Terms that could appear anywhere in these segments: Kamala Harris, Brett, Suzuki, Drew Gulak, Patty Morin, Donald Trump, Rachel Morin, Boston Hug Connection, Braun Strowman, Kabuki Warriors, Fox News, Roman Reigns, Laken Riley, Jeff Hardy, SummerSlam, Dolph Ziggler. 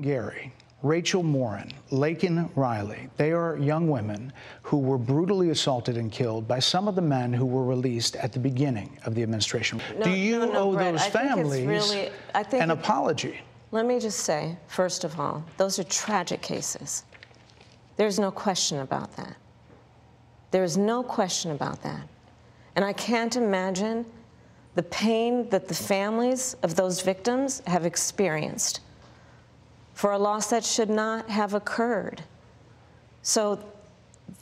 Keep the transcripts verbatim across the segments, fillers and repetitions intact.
Gary, Rachel Morin, Laken Riley, they are young women who were brutally assaulted and killed by some of the men who were released at the beginning of the administration. No, Do you no, no, owe Brett, those I families think it's really, I think an it, apology? Let me just say, first of all, those are tragic cases. There's no question about that. There is no question about that. And I can't imagine the pain that the families of those victims have experienced for a loss that should not have occurred. So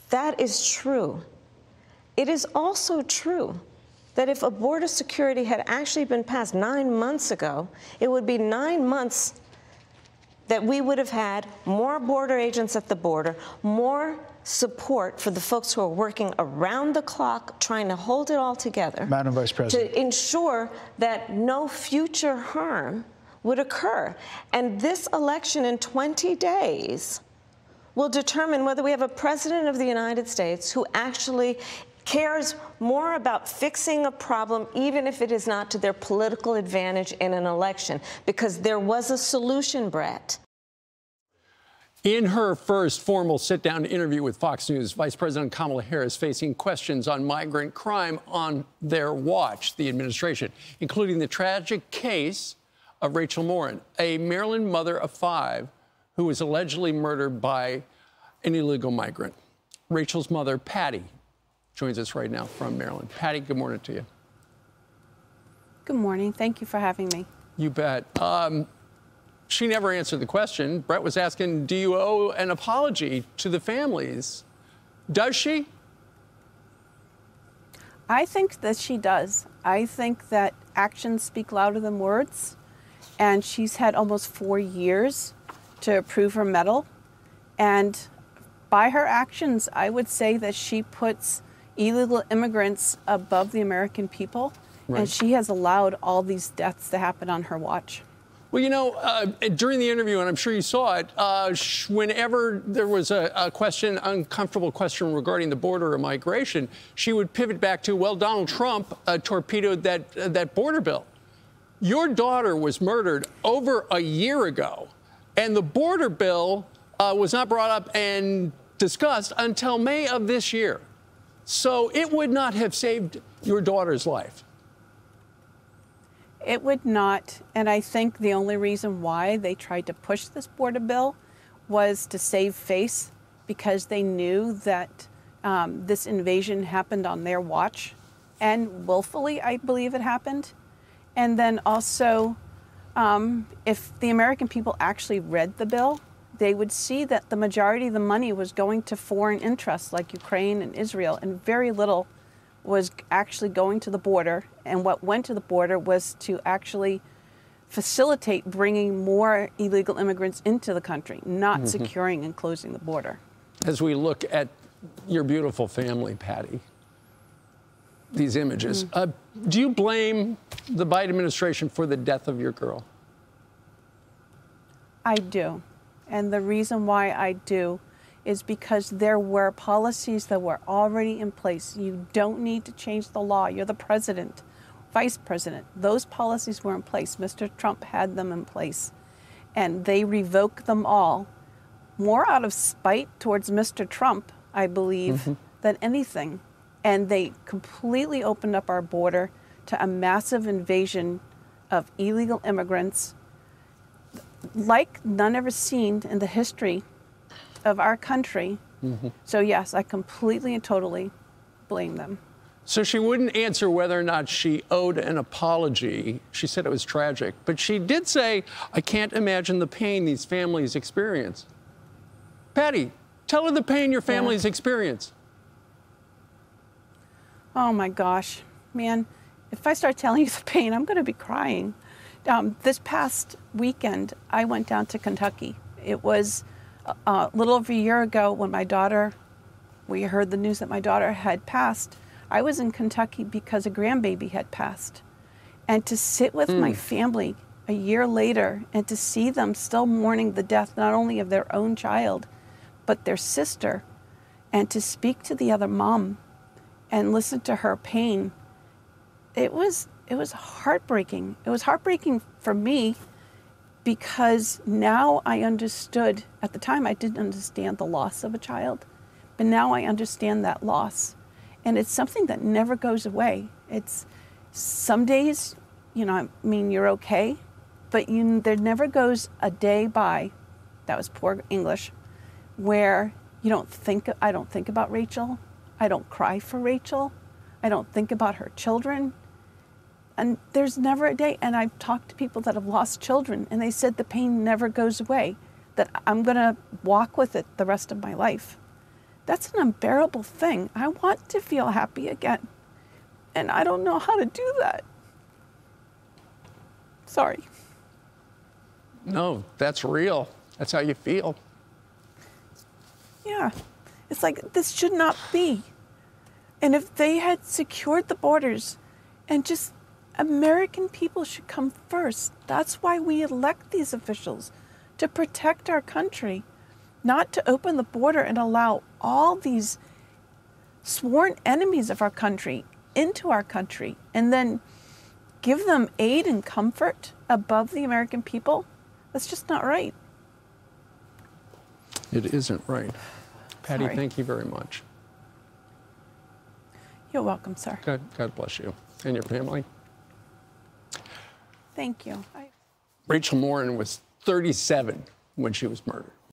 that is true. It is also true that if a border security had actually been passed nine months ago, it would be nine months that we would have had more border agents at the border, more support for the folks who are working around the clock trying to hold it all together. Madam Vice President. To ensure that no future harm would occur. And this election in twenty days will determine whether we have a president of the United States who actually cares more about fixing a problem, even if it is not to their political advantage in an election, because there was a solution, Brett. In her first formal sit-down interview with Fox News, Vice President Kamala Harris facing questions on migrant crime on their watch, the administration, including the tragic case of Rachel Morin, a Maryland mother of five who was allegedly murdered by an illegal migrant. Rachel's mother, Patty, joins us right now from Maryland. Patty, good morning to you. Good morning. Thank you for having me. You bet. Um, she never answered the question. Brett was asking, do you owe an apology to the families? Does she? I think that she does. I think that actions speak louder than words. And she's had almost four years to prove her mettle. And by her actions, I would say that she puts illegal immigrants above the American people. Right. And she has allowed all these deaths to happen on her watch. Well, you know, uh, during the interview, and I'm sure you saw it, uh, whenever there was a, a question, uncomfortable question regarding the border or migration, she would pivot back to, well, Donald Trump uh, torpedoed that, uh, that border bill. Your daughter was murdered over a year ago, and the border bill uh, was not brought up and discussed until May of this year. So it would not have saved your daughter's life. It would not, and I think the only reason why they tried to push this border bill was to save face, because they knew that um, this invasion happened on their watch, and willfully, I believe it happened. And then also, um, if the American people actually read the bill, they would see that the majority of the money was going to foreign interests like Ukraine and Israel, and very little was actually going to the border. And what went to the border was to actually facilitate bringing more illegal immigrants into the country, not mm-hmm. securing and closing the border. As we look at your beautiful family, Patty, these images. Mm-hmm. uh, do you blame the Biden administration for the death of your girl? I do. And the reason why I do is because there were policies that were already in place. You don't need to change the law. You're the president, vice president. Those policies were in place. Mister Trump had them in place. And they revoked them all, more out of spite towards Mister Trump, I believe, mm-hmm. than anything. And they completely opened up our border to a massive invasion of illegal immigrants like none ever seen in the history of our country. Mm-hmm. So yes, I completely and totally blame them. So she wouldn't answer whether or not she owed an apology. She said it was tragic, but she did say, I can't imagine the pain these families experience. Patty, tell her the pain your families yeah. experience. Oh my gosh, man, if I start telling you the pain, I'm gonna be crying. Um, this past weekend, I went down to Kentucky. It was a, a little over a year ago when my daughter, we heard the news that my daughter had passed. I was in Kentucky because a grandbaby had passed. And to sit with mm. my family a year later and to see them still mourning the death, not only of their own child, but their sister, and to speak to the other mom and listen to her pain, it was, it was heartbreaking. It was heartbreaking for me, because now I understood, at the time I didn't understand the loss of a child, but now I understand that loss. And it's something that never goes away. It's some days, you know, I mean, you're okay, but you, there never goes a day by, that was poor English, where you don't think, I don't think about Rachel. I don't cry for Rachel. I don't think about her children. And there's never a day, and I've talked to people that have lost children, and they said the pain never goes away, that I'm gonna walk with it the rest of my life. That's an unbearable thing. I want to feel happy again, and I don't know how to do that. Sorry. No, that's real. That's how you feel. Yeah, it's like, this should not be. And if they had secured the borders, and just American people should come first. That's why we elect these officials, to protect our country, not to open the border and allow all these sworn enemies of our country into our country, and then give them aid and comfort above the American people. That's just not right. It isn't right. Patty, Sorry. Thank you very much. You're welcome, sir. God, God bless you and your family. Thank you. I... Rachel Morin was thirty-seven when she was murdered.